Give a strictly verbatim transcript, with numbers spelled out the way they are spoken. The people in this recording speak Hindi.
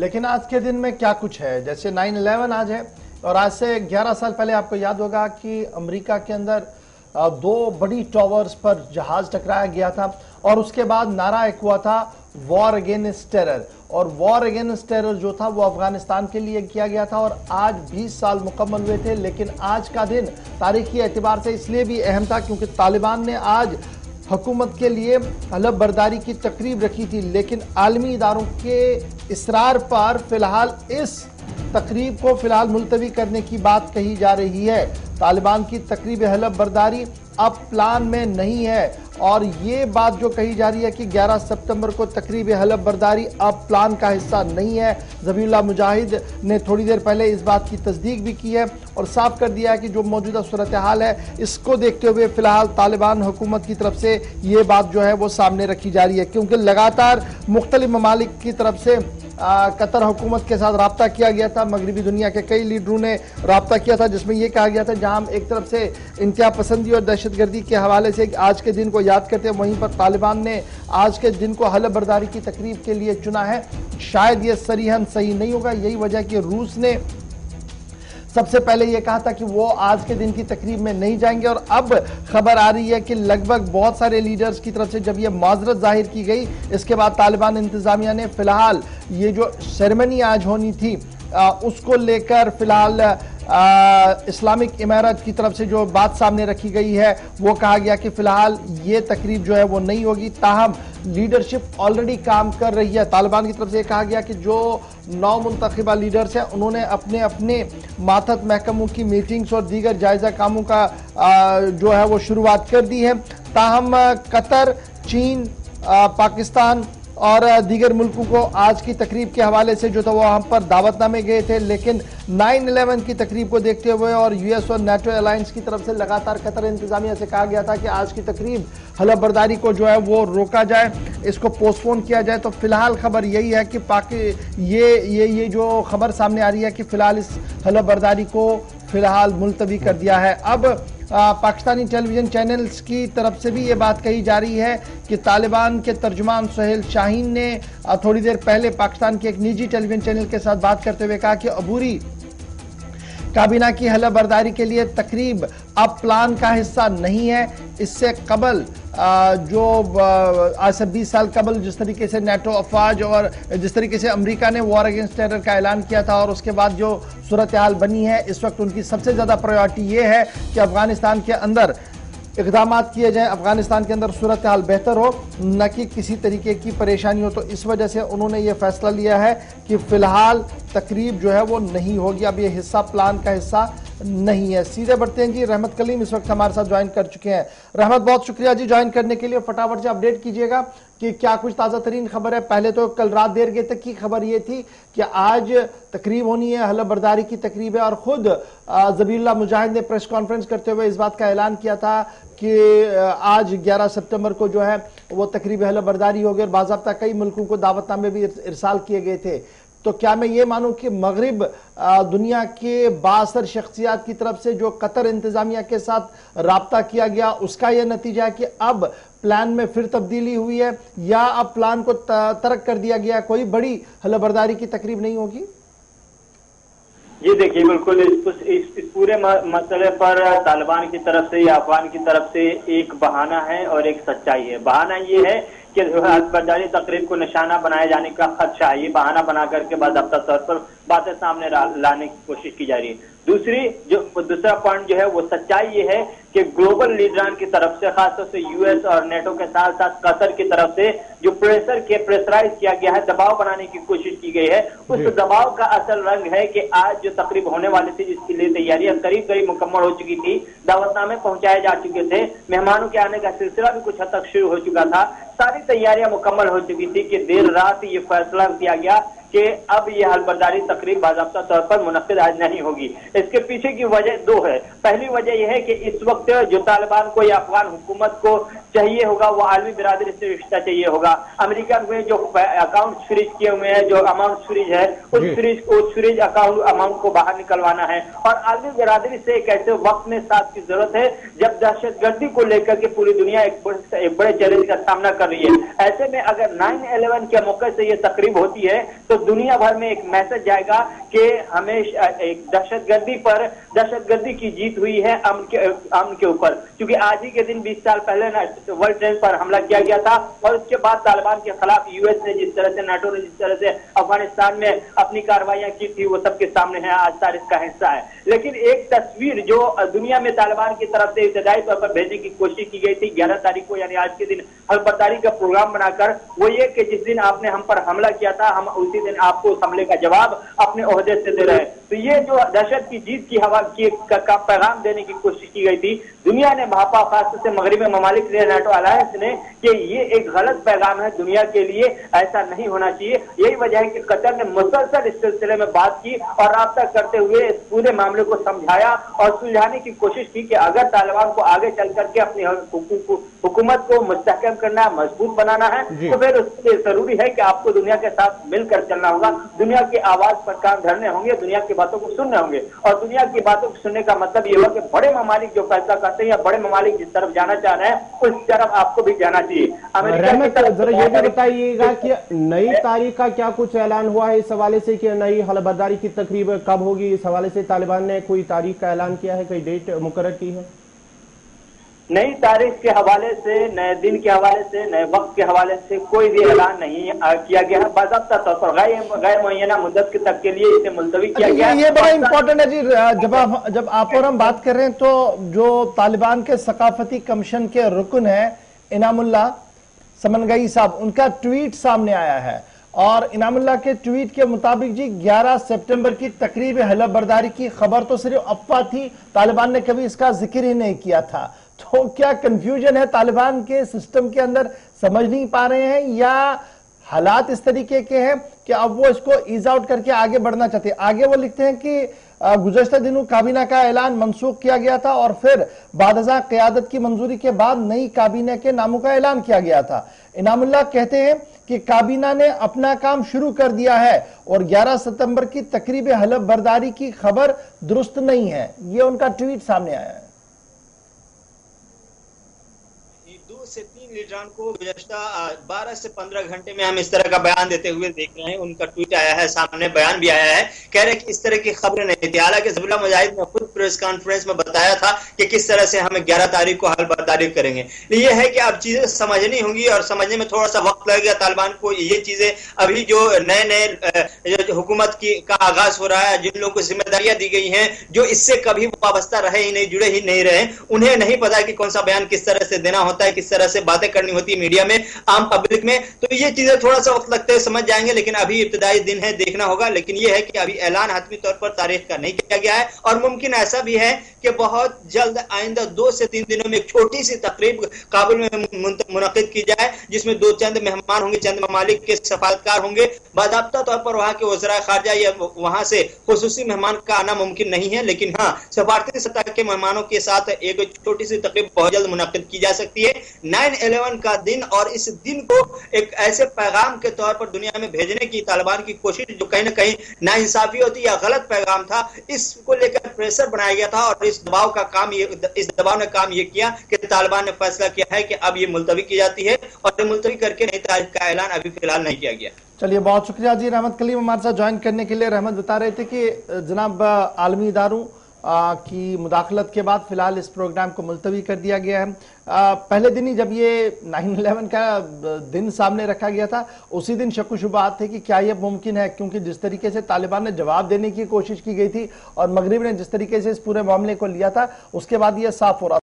लेकिन आज के दिन में क्या कुछ है, जैसे नाइन इलेवन आज है और आज से ग्यारह साल पहले आपको याद होगा कि अमेरिका के अंदर दो बड़ी टॉवर्स पर जहाज टकराया गया था और उसके बाद नारा एक हुआ था वॉर अगेंस्ट टेरर, और वॉर अगेंस्ट टेरर जो था वो अफगानिस्तान के लिए किया गया था और आज बीस साल मुकम्मल हुए थे। लेकिन आज का दिन तारीखी एतबार से इसलिए भी अहम था क्योंकि तालिबान ने आज हुकूमत के लिए हलफ बर्दारी की तकरीब रखी थी, लेकिन आलमी इदारों के इसरार पर फिलहाल इस तकरीब को फिलहाल मुलतवी करने की बात कही जा रही है। तालिबान की तकरीब हलफ बर्दारी अब प्लान में नहीं है और ये बात जो कही जा रही है कि ग्यारह सितंबर को तकरीब हलफ बर्दारी अब प्लान का हिस्सा नहीं है। जबीहुल्लाह मुजाहिद ने थोड़ी देर पहले इस बात की तस्दीक भी की है और साफ कर दिया है कि जो मौजूदा सूरत हाल है इसको देखते हुए फिलहाल तालिबान हुकूमत की तरफ से ये बात जो है वो सामने रखी जा रही है, क्योंकि लगातार मुख्तलिफ ममालिक की तरफ से आ, कतर हुकूमत के साथ रब्ता किया गया था। मगरबी दुनिया के कई लीडरों ने रब्ता किया था जिसमें यह कहा गया था जहां हम एक तरफ से इंतहा पसंदी और दहशतगर्दी के हवाले से आज के दिन को याद करते हैं, वहीं पर तालिबान ने आज के दिन को हलफ बर्दारी की तकरीब के लिए चुना है। शायद ये सरीहन सही नहीं होगा, यही वजह कि रूस ने सबसे पहले ये कहा था कि वो आज के दिन की तकरीब में नहीं जाएंगे और अब खबर आ रही है कि लगभग बहुत सारे लीडर्स की तरफ से जब ये माजरत जाहिर की गई इसके बाद तालिबान इंतजामिया ने फिलहाल ये जो सेरेमनी आज होनी थी आ, उसको लेकर फिलहाल आ, इस्लामिक इमारत की तरफ से जो बात सामने रखी गई है वो कहा गया कि फिलहाल ये तकरीब जो है वो नहीं होगी। ताहम लीडरशिप ऑलरेडी काम कर रही है। तालिबान की तरफ से कहा गया कि जो नौ मुंतखिबा लीडर्स हैं उन्होंने अपने अपने मातहत महकमों की मीटिंग्स और दीगर जायज़ा कामों का आ, जो है वो शुरुआत कर दी है। ताहम कतर, चीन, आ, पाकिस्तान और दीगर मुल्कों को आज की तकरीब के हवाले से जो था वहाँ पर दावतनामे गए थे, लेकिन नाइन इलेवन की तकरीब को देखते हुए और यूएस और नाटो अलायंस की तरफ से लगातार कतर इंतजामिया से कहा गया था कि आज की तकरीब हलफ बर्दारी को जो है वो रोका जाए, इसको पोस्टपोन किया जाए। तो फिलहाल खबर यही है कि पाकि ये ये ये जो खबर सामने आ रही है कि फिलहाल इस हलफ बर्दारी को फिलहाल मुलतवी कर दिया है। अब आ, पाकिस्तानी टेलीविज़न चैनल्स की तरफ से भी ये बात कही जा रही है कि तालिबान के तर्जुमान सुहैल शाहीन ने थोड़ी देर पहले पाकिस्तान के एक निजी टेलीविज़न चैनल के साथ बात करते हुए कहा कि अबूरी काबीना की हलफ बर्दारी के लिए तकरीब अब प्लान का हिस्सा नहीं है। इससे कबल जो आज से बीस साल कबल जिस तरीके से नेटो अफवाज और जिस तरीके से अमेरिका ने वॉर अगेंस्ट टेरर का ऐलान किया था और उसके बाद जो सूरत हाल बनी है, इस वक्त उनकी सबसे ज़्यादा प्रायोरिटी ये है कि अफ़गानिस्तान के अंदर इकदाम किए जाएँ, अफगानिस्तान के अंदर सूरत हाल बेहतर हो, न कि किसी तरीके की परेशानी हो। तो इस वजह से उन्होंने ये फैसला लिया है कि फ़िलहाल तकरीब जो है वो नहीं होगी, अब ये हिस्सा प्लान का हिस्सा नहीं है। सीधे बढ़ते हैं जी, रहमत कलीम इस वक्त हमारे साथ ज्वाइन कर चुके हैं। रहमत, बहुत शुक्रिया जी ज्वाइन करने के लिए। फटाफट से अपडेट कीजिएगा कि क्या कुछ ताज़ा तरीन खबर है। पहले तो कल रात देर गए तक की खबर ये थी कि आज तकरीब होनी है, हलफ बर्दारी की तकरीब है और ख़ुद जबीहुल्लाह मुजाहिद ने प्रेस कॉन्फ्रेंस करते हुए इस बात का ऐलान किया था कि आज ग्यारह सितंबर को जो है वो तकरीब हलफ बर्दारी होगी और बाज़ाब्ता कई मुल्कों को दावतनामे भी इरसाल किए गए थे। तो क्या मैं ये मानूं कि मगरिब दुनिया के बासर शख्सियात की तरफ से जो कतर इंतज़ामिया के साथ राब्ता किया गया उसका यह नतीजा है कि अब प्लान में फिर तब्दीली हुई है या अब प्लान को तरक कर दिया गया, कोई बड़ी हलफ बर्दारी की तकरीब नहीं होगी? ये देखिए, बिल्कुल इस, इस, इस पूरे मसले पर तालिबान की तरफ से या अफगान की तरफ से एक बहाना है और एक सच्चाई है। बहाना ये है कि हलफ बर्दारी तकरीब को निशाना बनाए जाने का खदशा है, ये बहाना बना करके बाज़ाब्ता तौर पर बातें सामने लाने की कोशिश की जा रही है। दूसरी जो दूसरा पॉइंट जो है वो सच्चाई ये है कि ग्लोबल लीडरान की तरफ से खासतौर से यूएस और नेटो के साथ साथ कतर की तरफ से जो प्रेशर के प्रेशराइज किया गया है, दबाव बनाने की कोशिश की गई है, उस दबाव का असल रंग है कि आज जो तकरीब होने वाली थी जिसके लिए तैयारियां करीब करीब मुकम्मल हो चुकी थी, दावतनामे पहुंचाए जा चुके थे, मेहमानों के आने का सिलसिला भी कुछ हद तक शुरू हो चुका था, सारी तैयारियां मुकम्मल हो चुकी थी कि देर रात ये फैसला किया गया कि अब यह हलफ बर्दारी तकरीब बाज़ाब्ता तौर पर मुनक़िद आज नहीं होगी। इसके पीछे की वजह दो है। पहली वजह यह है कि इस वक्त जो तालिबान को या अफगान हुकूमत को चाहिए होगा वो आलमी बिरादरी से रिश्ता चाहिए होगा। अमेरिका में जो अकाउंट फ्रीज किए हुए हैं, जो अमाउंट फ्रीज है, उस फ्रीज उस फ्रीज अकाउंट अमाउंट को बाहर निकलवाना है और आलमी बिरादरी से एक ऐसे वक्त में साथ की जरूरत है जब दहशतगर्दी को लेकर के पूरी दुनिया एक बड़े चैलेंज का सामना कर रही है। ऐसे में अगर नाइन इलेवन के मौके से ये तकरीब होती है तो दुनिया भर में एक मैसेज जाएगा कि हमें एक दहशतगर्दी पर दहशतगर्दी की जीत हुई है अमन के अमन के ऊपर, क्योंकि आज ही के दिन बीस साल पहले ना वर्ल्ड ट्रेड पर हमला किया गया था और उसके बाद तालिबान के खिलाफ यूएस ने जिस तरह से नाटो ने जिस तरह से अफगानिस्तान में अपनी कार्रवाइयां की थी वो सबके सामने है, आज तारीख का हिस्सा है। लेकिन एक तस्वीर जो दुनिया में तालिबान की तरफ से इब्तदाई तौर पर भेजने की कोशिश की गई थी ग्यारह तारीख को यानी आज के दिन हलफतारी का प्रोग्राम बनाकर, वो ये कि जिस दिन आपने हम पर हमला किया था हम उसी दिन आपको उस हमले का जवाब अपने ओहदे से दे रहे। तो ये जो दहशत की जीत की हवा की का, का पैगाम देने की कोशिश की गई थी दुनिया ने भापा, खासतौर से मगरबी ममालिक ने नाटो अलायंस ने कि ये एक गलत पैगाम है दुनिया के लिए, ऐसा नहीं होना चाहिए। यही वजह है कि कतर ने मुसलसल इस सिलसिले में बात की और रब्ता करते हुए इस पूरे मामले को समझाया और सुलझाने की कोशिश की कि अगर तालिबान को आगे चल करके अपनी हुकूमत को मुस्तहकम करना है, मजबूत बनाना है, तो फिर उसके लिए जरूरी है कि आपको दुनिया के साथ मिलकर चलना होगा, दुनिया की आवाज पर कान धरने होंगे, दुनिया की बातों को सुनने होंगे। और दुनिया की बातों को सुनने का मतलब ये हुआ कि बड़े ममालिक जो फैसला करते हैं या बड़े ममालिक जिस तरफ जाना चाह रहे हैं उस तरफ आपको भी जाना चाहिए। बताइएगा कि नई तारीख का क्या कुछ ऐलान हुआ है इस हवाले से, कि नई हलफबर्दारी की तकरीब कब होगी, इस हवाले से तालिबान ने कोई तारीख का ऐलान किया है, कोई डेट मुकर्रर की है? नई तारीख के हवाले से, नए दिन के हवाले से, नए वक्त के हवाले से कोई भी ऐलान नहीं किया गया है। बाज़ाब्ता तौर पर गैर गैर मुअय्यना मुद्दत के तक के लिए इसे मुलतवी किया गया है। ये बड़ा इम्पोर्टेंट है जी, जब आप जब आप और हम बात कर रहे हैं तो जो तालिबान के सकाफती कमीशन के रुकन हैं इनामुल्लाह समनगई साहब, उनका ट्वीट सामने आया है और इनामुल्लाह के ट्वीट के मुताबिक जी ग्यारह सितंबर की तकरीब हलफबर्दारी की खबर तो सिर्फ अफवाह थी, तालिबान ने कभी इसका जिक्र ही नहीं किया था। तो क्या कंफ्यूजन है तालिबान के सिस्टम के अंदर, समझ नहीं पा रहे हैं, या हालात इस तरीके के हैं कि अब वो इसको ईज आउट करके आगे बढ़ना चाहते हैं? आगे वो लिखते हैं कि गुज़श्ता दिनों काबीना का ऐलान मनसूख किया गया था और फिर बादशाह क़यादत की मंजूरी के बाद नई काबीना के नामों का ऐलान किया गया था। इनामुल्लाह कहते हैं कि काबीना ने अपना काम शुरू कर दिया है और ग्यारह सितंबर की तकरीब हलफबर्दारी की खबर दुरुस्त नहीं है। ये उनका ट्वीट सामने आया है। से तीन लीडरान को गुज़श्ता बारह से पंद्रह घंटे में हम इस तरह का बयान देते हुए देख रहे हैं। उनका ट्वीट आया है, सामने बयान भी आया है, कह रहे कि इस तरह की खबरें नहीं थी। हालांकि जिबहुल्लाह मुजाहिद ने खुद प्रेस कॉन्फ्रेंस में बताया था कि किस तरह से हमें ग्यारह तारीख को हलफबर्दारी करेंगे। यह है कि अब चीजें समझनी होंगी और समझने में थोड़ा सा वक्त लगेगा तालिबान को। ये चीजें अभी जो नए नए हुकूमत की का आगाज हो रहा है, जिन लोगों को जिम्मेदारियां दी गई हैं, जो इससे कभी वाबस्ता रहे ही नहीं, जुड़े ही नहीं रहे, उन्हें नहीं पता कि कौन सा बयान किस तरह से देना होता है, किस तरह से बातें करनी होती है मीडिया में, आम पब्लिक में। तो ये चीजें थोड़ा सा वक्त लगते समझ जाएंगे, लेकिन अभी इब्तदाई दिन है, देखना होगा। लेकिन ये है कि अभी ऐलान हतमी तौर पर तारीख का नहीं किया गया है और मुमकिन ऐसा भी है कि बहुत जल्द आइंदा दो से तीन दिनों में एक छोटी सी तकरीब काबुल में मुनक़िद की जाए जिसमें दो चंद मेहमान होंगे, चंद ममालिक के सफारतकार होंगे, बाज़ाब्ता तौर पर वहां के वज़राए ख़ारजा या वहां से खुसूसी मेहमान का आना मुमकिन नहीं है, लेकिन हाँ सफारती सतह के मेहमानों के साथ एक छोटी सी तकरीब बहुत जल्द मुनक़िद की जा सकती है। नौ ग्यारह का दिन और इस दिन को एक ऐसे पैगाम के तौर पर दुनिया में भेजने की तालिबान की कोशिश जो कहीं ना कहीं नाइंसाफी होती या गलत पैगाम था, इसको लेकर प्रेशर बनाया गया था और इस दबाव का काम ये इस दबाव ने काम ये किया कि तालिबान ने फैसला किया है कि अब ये मुलतवी की जाती है और मुलतवी करके नई तारीख का ऐलान अभी फिलहाल नहीं किया गया। चलिए, बहुत शुक्रिया जी रहमत कलीम हमारे साथ ज्वाइन करने के लिए। रहमत बता रहे थे कि जनाब आलमी इदारों आ, की मुदाखलत के बाद फिलहाल इस प्रोग्राम को मुलतवी कर दिया गया है। आ, पहले दिन ही जब ये नाइन इलेवन का दिन सामने रखा गया था उसी दिन शक शुबहात थे कि क्या यह मुमकिन है, क्योंकि जिस तरीके से तालिबान ने जवाब देने की कोशिश की गई थी और मगरिब ने जिस तरीके से इस पूरे मामले को लिया था उसके बाद यह साफ हो रहा